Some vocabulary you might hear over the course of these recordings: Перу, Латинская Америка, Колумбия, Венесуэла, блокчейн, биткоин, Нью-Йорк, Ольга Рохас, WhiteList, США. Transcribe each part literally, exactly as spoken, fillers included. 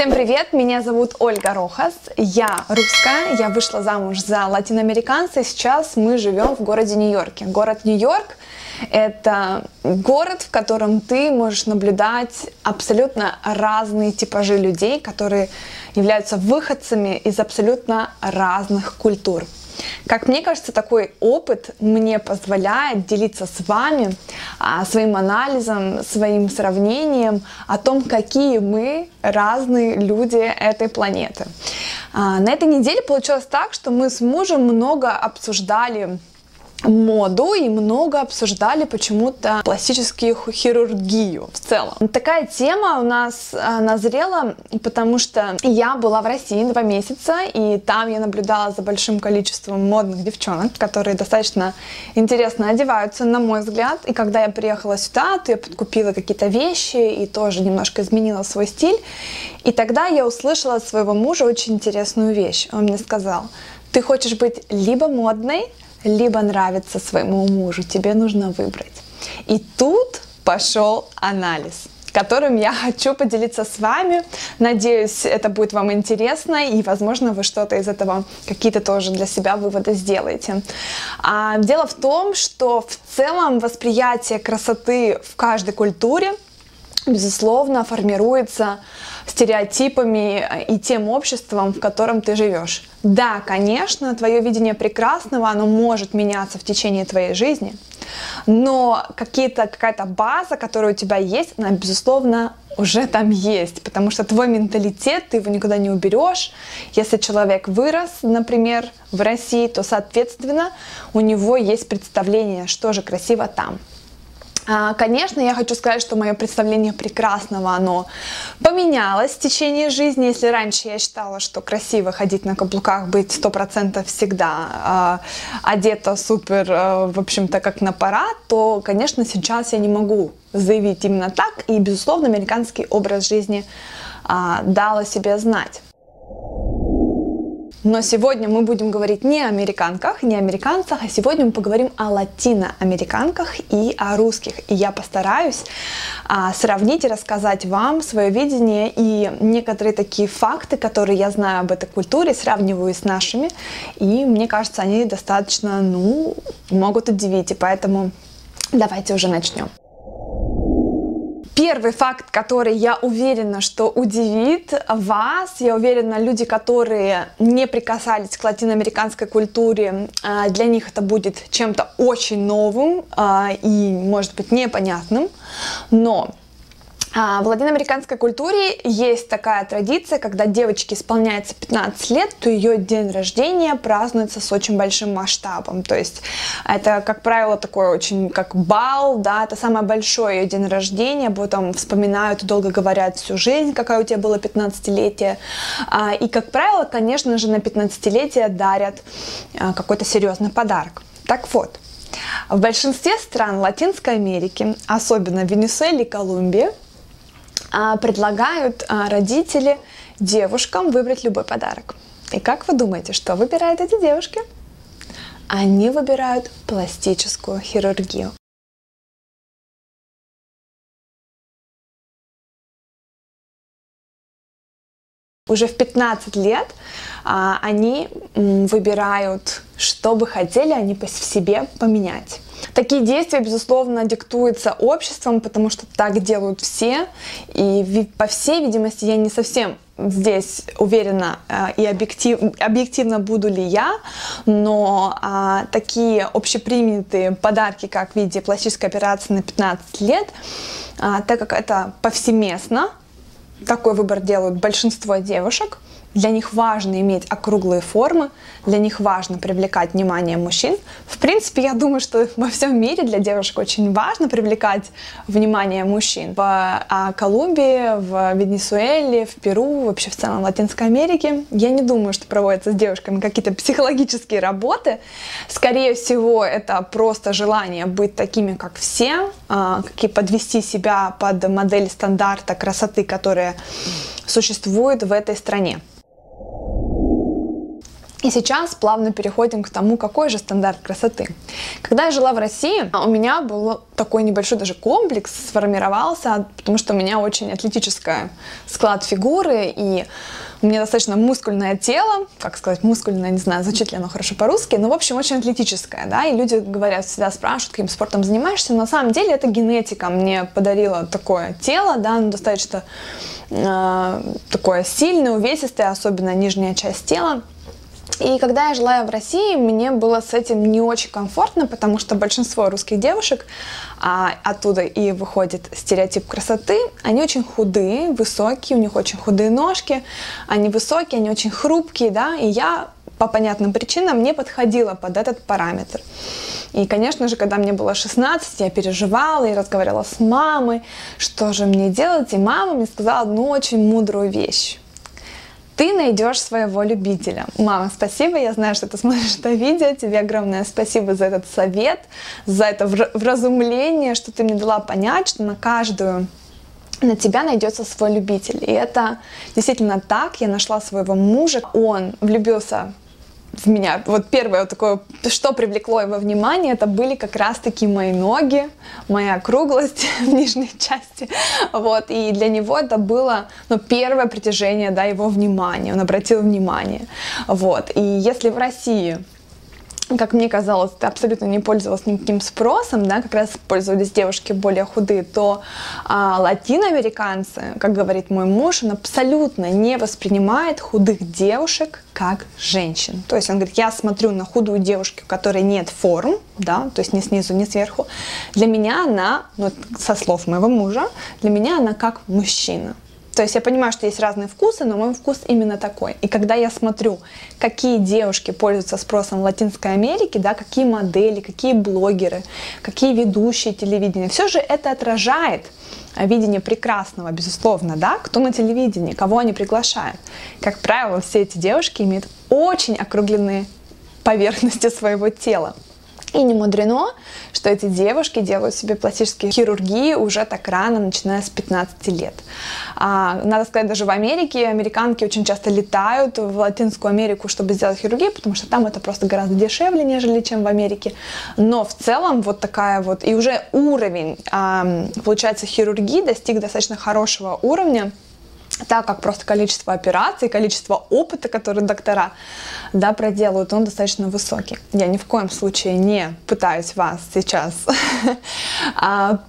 Всем привет, меня зовут Ольга Рохас, я русская, я вышла замуж за латиноамериканца, и сейчас мы живем в городе Нью-Йорке. Город Нью-Йорк – это город, в котором ты можешь наблюдать абсолютно разные типажи людей, которые являются выходцами из абсолютно разных культур. Как мне кажется, такой опыт мне позволяет делиться с вами своим анализом, своим сравнением о том, какие мы разные люди этой планеты. На этой неделе получилось так, что мы с мужем много обсуждали моду и много обсуждали почему-то пластическую хирургию в целом. Такая тема у нас назрела, потому что я была в России два месяца, и там я наблюдала за большим количеством модных девчонок, которые достаточно интересно одеваются, на мой взгляд. И когда я приехала сюда, то я подкупила какие-то вещи и тоже немножко изменила свой стиль. И тогда я услышала от своего мужа очень интересную вещь. Он мне сказал: ты хочешь быть либо модной, либо нравится своему мужу, тебе нужно выбрать. И тут пошел анализ, которым я хочу поделиться с вами. Надеюсь, это будет вам интересно, и, возможно, вы что-то из этого, какие-то тоже для себя выводы сделаете. А, дело в том, что в целом восприятие красоты в каждой культуре, безусловно, формируется стереотипами и тем обществом, в котором ты живешь. Да, конечно, твое видение прекрасного, оно может меняться в течение твоей жизни, но какие-то, какая-то база, которая у тебя есть, она, безусловно, уже там есть, потому что твой менталитет, ты его никуда не уберешь. Если человек вырос, например, в России, то, соответственно, у него есть представление, что же красиво там. Конечно, я хочу сказать, что мое представление прекрасного, оно поменялось в течение жизни. Если раньше я считала, что красиво ходить на каблуках, быть сто процентов всегда э, одета супер, э, в общем-то, как на парад, то, конечно, сейчас я не могу заявить именно так. И, безусловно, американский образ жизни э, дал о себе знать. Но сегодня мы будем говорить не о американках, не о американцах, а сегодня мы поговорим о латиноамериканках и о русских. И я постараюсь а, сравнить и рассказать вам свое видение и некоторые такие факты, которые я знаю об этой культуре, сравниваю с нашими. И мне кажется, они достаточно, ну, могут удивить. И поэтому давайте уже начнем. Первый факт, который, я уверена, что удивит вас, я уверена, люди, которые не прикасались к латиноамериканской культуре, для них это будет чем-то очень новым и, может быть, непонятным, но в латиноамериканской культуре есть такая традиция, когда девочке исполняется пятнадцать лет, то ее день рождения празднуется с очень большим масштабом. То есть это, как правило, такой очень как бал, да, это самое большое ее день рождения, об этом вспоминают и долго говорят всю жизнь, какая у тебя было пятнадцатилетие. И, как правило, конечно же, на пятнадцатилетие дарят какой-то серьезный подарок. Так вот, в большинстве стран Латинской Америки, особенно в Венесуэле и Колумбии, предлагают родители девушкам выбрать любой подарок. И как вы думаете, что выбирают эти девушки? Они выбирают пластическую хирургию. Уже в пятнадцать лет а, они м, выбирают, что бы хотели они в себе поменять. Такие действия, безусловно, диктуются обществом, потому что так делают все. И, по всей видимости, я не совсем здесь уверена а, и объектив, объективно буду ли я, но а, такие общепринятые подарки, как в виде пластической операции на пятнадцать лет, а, так как это повсеместно, такой выбор делают большинство девушек. Для них важно иметь округлые формы, для них важно привлекать внимание мужчин. В принципе, я думаю, что во всем мире для девушек очень важно привлекать внимание мужчин. В Колумбии, в Венесуэле, в Перу, вообще в целом в Латинской Америке, я не думаю, что проводятся с девушками какие-то психологические работы. Скорее всего, это просто желание быть такими, как все, какие подвести себя под модель стандарта красоты, которая существует в этой стране. И сейчас плавно переходим к тому, какой же стандарт красоты. Когда я жила в России, у меня был такой небольшой даже комплекс, сформировался, потому что у меня очень атлетический склад фигуры, и у меня достаточно мускульное тело, как сказать, мускульное, не знаю, звучит ли оно хорошо по-русски, но, в общем, очень атлетическое, да, и люди говорят, всегда спрашивают, каким спортом занимаешься, но на самом деле это генетика мне подарила такое тело, да, оно достаточно э, такое сильное, увесистое, особенно нижняя часть тела. И когда я жила в России, мне было с этим не очень комфортно, потому что большинство русских девушек, а оттуда и выходит стереотип красоты, они очень худые, высокие, у них очень худые ножки, они высокие, они очень хрупкие, да, и я по понятным причинам не подходила под этот параметр. И, конечно же, когда мне было шестнадцать, я переживала и разговаривала с мамой, что же мне делать, и мама мне сказала одну очень мудрую вещь. Ты найдешь своего любителя. Мама, спасибо, я знаю, что ты смотришь это видео, тебе огромное спасибо за этот совет, за это вразумление, что ты мне дала понять, что на каждую, на тебя найдется свой любитель. И это действительно так, я нашла своего мужа, он влюбился в меня. Вот первое вот такое, что привлекло его внимание, это были как раз-таки мои ноги, моя округлость в нижней части. Вот. И для него это было, ну, первое притяжение, да, его внимания. Он обратил внимание. Вот. И если в России, как мне казалось, это абсолютно не пользовалось никаким спросом, да, как раз пользовались девушки более худые, то а, латиноамериканцы, как говорит мой муж, он абсолютно не воспринимает худых девушек как женщин. То есть он говорит, я смотрю на худую девушку, у которой нет форм, да, то есть ни снизу, ни сверху, для меня она, ну, со слов моего мужа, для меня она как мужчина. То есть я понимаю, что есть разные вкусы, но мой вкус именно такой. И когда я смотрю, какие девушки пользуются спросом в Латинской Америке, да, какие модели, какие блогеры, какие ведущие телевидения, все же это отражает видение прекрасного, безусловно, да, кто на телевидении, кого они приглашают. Как правило, все эти девушки имеют очень округленные поверхности своего тела. И не мудрено, что эти девушки делают себе пластические хирургии уже так рано, начиная с пятнадцати лет. А, надо сказать, даже в Америке американки очень часто летают в Латинскую Америку, чтобы сделать хирургию, потому что там это просто гораздо дешевле, нежели чем в Америке. Но в целом вот такая вот, и уже уровень, а, получается, хирургии достиг достаточно хорошего уровня, так как просто количество операций, количество опыта, который доктора, да, проделают, он достаточно высокий. Я ни в коем случае не пытаюсь вас сейчас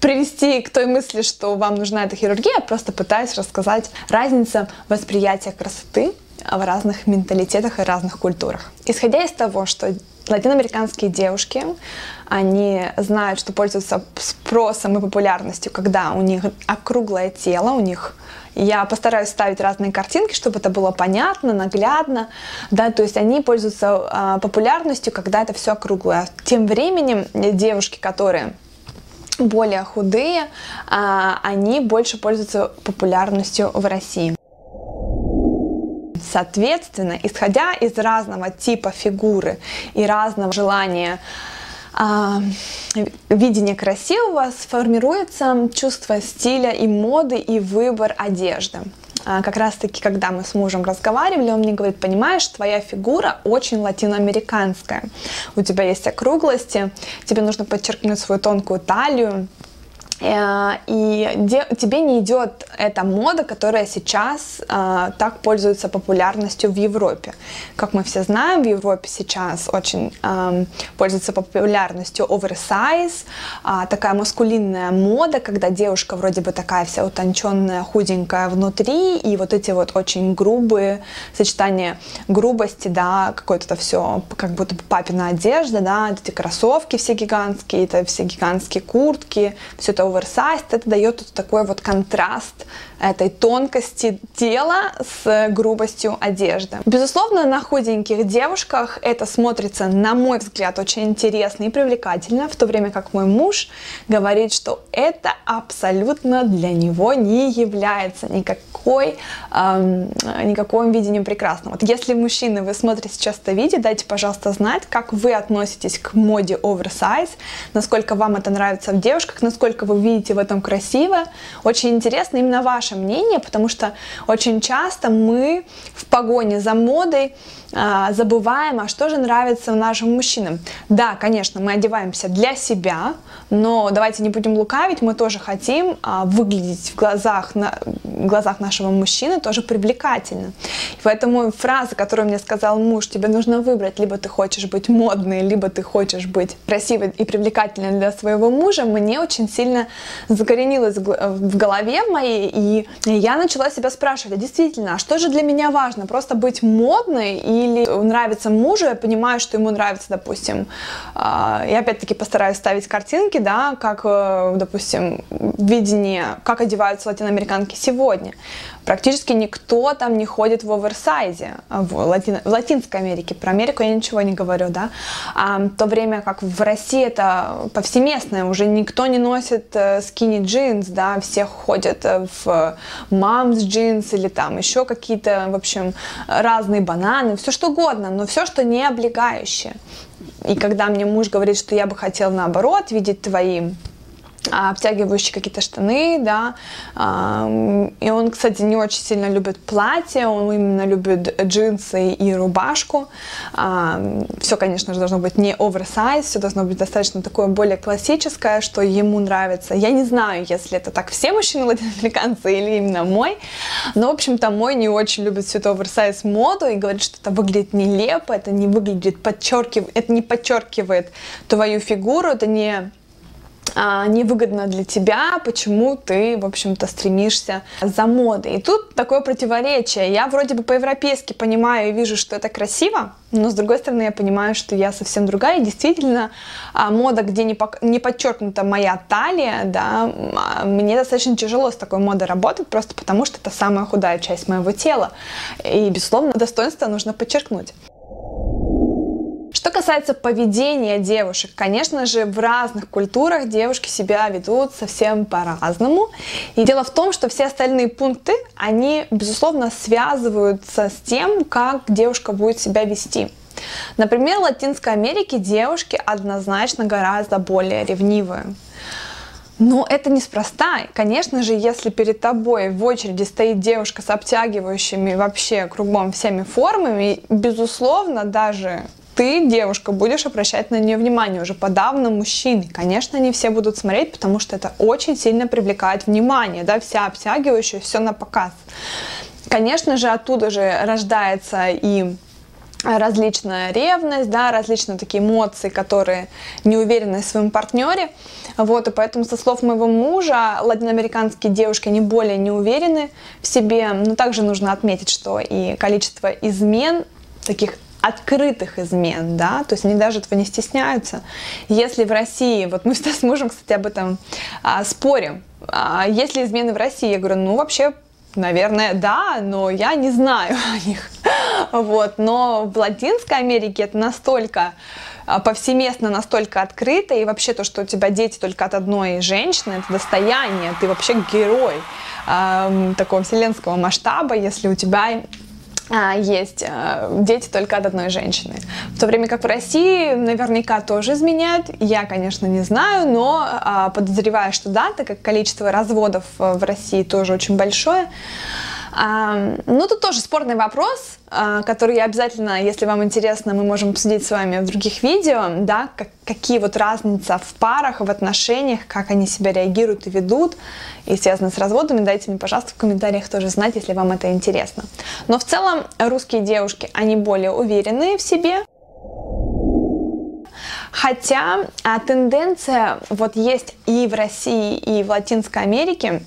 привести к той мысли, что вам нужна эта хирургия, просто пытаюсь рассказать разницу восприятия красоты в разных менталитетах и разных культурах. Исходя из того, что латиноамериканские девушки, они знают, что пользуются спросом и популярностью, когда у них округлое тело, у них... Я постараюсь ставить разные картинки, чтобы это было понятно, наглядно, да, то есть они пользуются популярностью, когда это все округлое. Тем временем девушки, которые более худые, они больше пользуются популярностью в России. Соответственно, исходя из разного типа фигуры и разного желания видение красивого, сформируется чувство стиля и моды, и выбор одежды. Как раз таки, когда мы с мужем разговаривали, он мне говорит, понимаешь, твоя фигура очень латиноамериканская, у тебя есть округлости, тебе нужно подчеркнуть свою тонкую талию, и тебе не идет эта мода, которая сейчас а, так пользуется популярностью в Европе. Как мы все знаем, в Европе сейчас очень а, пользуется популярностью оверсайз, а, такая маскулинная мода, когда девушка вроде бы такая вся утонченная, худенькая внутри, и вот эти вот очень грубые сочетания грубости, да, какое-то все, как будто папина одежда, да, эти кроссовки все гигантские, это все гигантские куртки, все это оверсайз, это дает такой вот контраст этой тонкости тела с грубостью одежды. Безусловно, на худеньких девушках это смотрится, на мой взгляд, очень интересно и привлекательно, в то время как мой муж говорит, что это абсолютно для него не является никакой, эм, никаким видением прекрасного. Вот если, мужчины, вы смотрите сейчас это видео, дайте, пожалуйста, знать, как вы относитесь к моде оверсайз, насколько вам это нравится в девушках, насколько вы вы видите в этом красиво. Очень интересно именно ваше мнение, потому что очень часто мы в погоне за модой а, забываем, а что же нравится нашим мужчинам. Да, конечно, мы одеваемся для себя, но давайте не будем лукавить, мы тоже хотим а, выглядеть в глазах, на, в глазах нашего мужчины тоже привлекательно. И поэтому фраза, которую мне сказал муж: тебе нужно выбрать, либо ты хочешь быть модной, либо ты хочешь быть красивой и привлекательной для своего мужа, мне очень сильно закоренилась в голове моей, и я начала себя спрашивать, а действительно, а что же для меня важно, просто быть модной или нравится мужу? Я понимаю, что ему нравится, допустим, я опять-таки постараюсь ставить картинки, да, как, допустим, видение, как одеваются латиноамериканки сегодня. Практически никто там не ходит в оверсайзе в, Лати... в Латинской Америке, про Америку я ничего не говорю, да, а, в то время как в России это повсеместное, уже никто не носит skinny jeans, да, все ходят в mom's jeans или там еще какие-то, в общем, разные бананы, все что угодно, но все, что не облегающее. И когда мне муж говорит, что я бы хотел наоборот видеть твои обтягивающие какие-то штаны, да, и он, кстати, не очень сильно любит платье, он именно любит джинсы и рубашку, все, конечно же, должно быть не оверсайз, все должно быть достаточно такое более классическое, что ему нравится. Я не знаю, если это так все мужчины латиноамериканцы или именно мой, но, в общем-то, мой не очень любит всю эту оверсайз моду и говорит, что это выглядит нелепо, это не выглядит, подчеркивает, это не подчеркивает твою фигуру, это не невыгодно для тебя, почему ты, в общем-то, стремишься за модой. И тут такое противоречие. Я вроде бы по-европейски понимаю и вижу, что это красиво, но, с другой стороны, я понимаю, что я совсем другая. И действительно, мода, где не подчеркнута моя талия, да, мне достаточно тяжело с такой модой работать, просто потому что это самая худая часть моего тела. И, безусловно, достоинство нужно подчеркнуть. Что касается поведения девушек, конечно же, в разных культурах девушки себя ведут совсем по-разному. И дело в том, что все остальные пункты, они, безусловно, связываются с тем, как девушка будет себя вести. Например, в Латинской Америке девушки однозначно гораздо более ревнивые. Но это неспроста. Конечно же, если перед тобой в очереди стоит девушка с обтягивающими вообще кругом всеми формами, безусловно, даже ты, девушка, будешь обращать на нее внимание, уже подавно мужчины. Конечно, не все будут смотреть, потому что это очень сильно привлекает внимание, да, вся обтягивающая, все на показ. Конечно же, оттуда же рождается и различная ревность, да, различные такие эмоции, которые не уверены в своем партнере. Вот, и поэтому, со слов моего мужа, латиноамериканские девушки не более не уверены в себе. Но также нужно отметить, что и количество измен, таких открытых измен, да, то есть они даже этого не стесняются. Если в России, вот мы с мужем, кстати, об этом а, спорим, а, есть ли измены в России, я говорю, ну, вообще, наверное, да, но я не знаю о них. Вот, но в Латинской Америке это настолько повсеместно, настолько открыто, и вообще то, что у тебя дети только от одной женщины, это достояние, ты вообще герой а, такого вселенского масштаба, если у тебя есть дети только от одной женщины. В то время как в России наверняка тоже изменяют. Я, конечно, не знаю, но подозреваю, что да, так как количество разводов в России тоже очень большое. Ну, тут тоже спорный вопрос, который я обязательно, если вам интересно, мы можем обсудить с вами в других видео, да, как, какие вот разница в парах, в отношениях, как они себя реагируют и ведут, и связаны с разводами. Дайте мне, пожалуйста, в комментариях тоже знать, если вам это интересно. Но в целом русские девушки, они более уверенные в себе. Хотя а, тенденция вот есть и в России, и в Латинской Америке,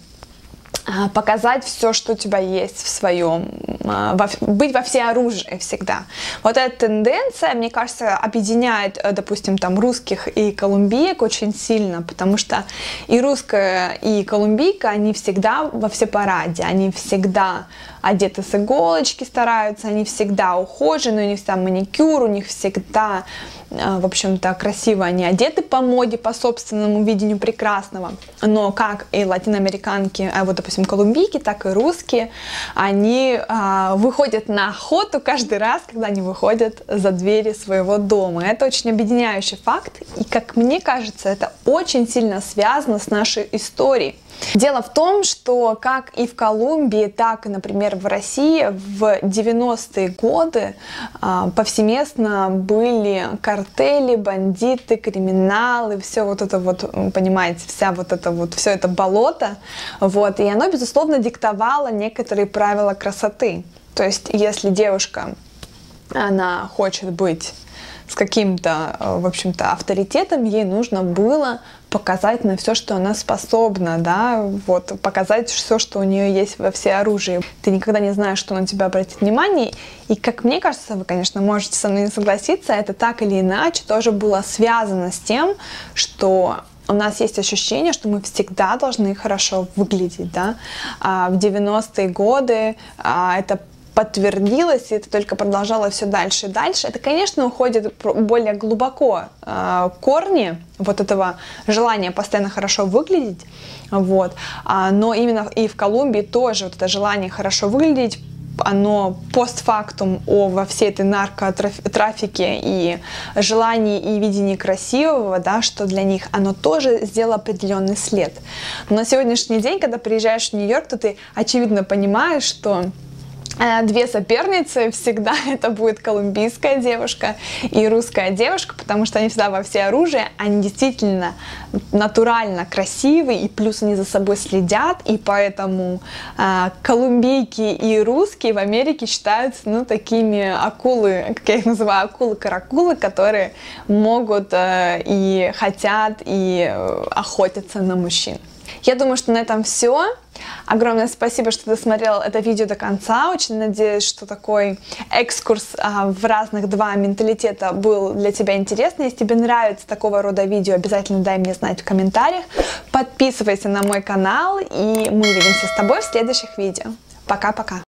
показать все, что у тебя есть в своем, во, быть во всеоружии всегда. Вот эта тенденция, мне кажется, объединяет, допустим, там русских и колумбиек очень сильно, потому что и русская, и колумбийка, они всегда во всепараде, они всегда одеты с иголочки, стараются, они всегда ухожены, у них всегда маникюр, у них всегда в общем-то, красиво они одеты по моде, по собственному видению прекрасного. Но как и латиноамериканки, а вот, допустим, колумбийки, так и русские, они а, выходят на охоту каждый раз, когда они выходят за двери своего дома. Это очень объединяющий факт, и, как мне кажется, это очень сильно связано с нашей историей. Дело в том, что как и в Колумбии, так и, например, в России в девяностые годы повсеместно были картели, бандиты, криминалы, все вот это вот, понимаете, вся вот это вот, все это болото, вот, и оно, безусловно, диктовало некоторые правила красоты. То есть, если девушка, она хочет быть с каким-то, в общем-то, авторитетом, ей нужно было показать на все, что она способна, да, вот, показать все, что у нее есть во всеоружии. Ты никогда не знаешь, что на тебя обратит внимание, и, как мне кажется, вы, конечно, можете со мной не согласиться, это так или иначе тоже было связано с тем, что у нас есть ощущение, что мы всегда должны хорошо выглядеть, да, а в девяностые годы а, это подтвердилось, и это только продолжало все дальше и дальше. Это, конечно, уходит более глубоко э, корни вот этого желания постоянно хорошо выглядеть, вот. А, но именно и в Колумбии тоже вот это желание хорошо выглядеть, оно постфактум о, во всей этой наркотрафике и желании и видении красивого, да, что для них оно тоже сделало определенный след. Но на сегодняшний день, когда приезжаешь в Нью-Йорк, то ты очевидно понимаешь, что две соперницы всегда это будет колумбийская девушка и русская девушка, потому что они всегда во всеоружии, они действительно натурально красивые, и плюс они за собой следят, и поэтому э, колумбийки и русские в Америке считаются, ну, такими акулы, как я их называю, акулы-каракулы, которые могут э, и хотят, и охотятся на мужчин. Я думаю, что на этом все. Огромное спасибо, что досмотрел это видео до конца. Очень надеюсь, что такой экскурс а, в разных два менталитета был для тебя интересный. Если тебе нравится такого рода видео, обязательно дай мне знать в комментариях. Подписывайся на мой канал, и мы увидимся с тобой в следующих видео. Пока-пока!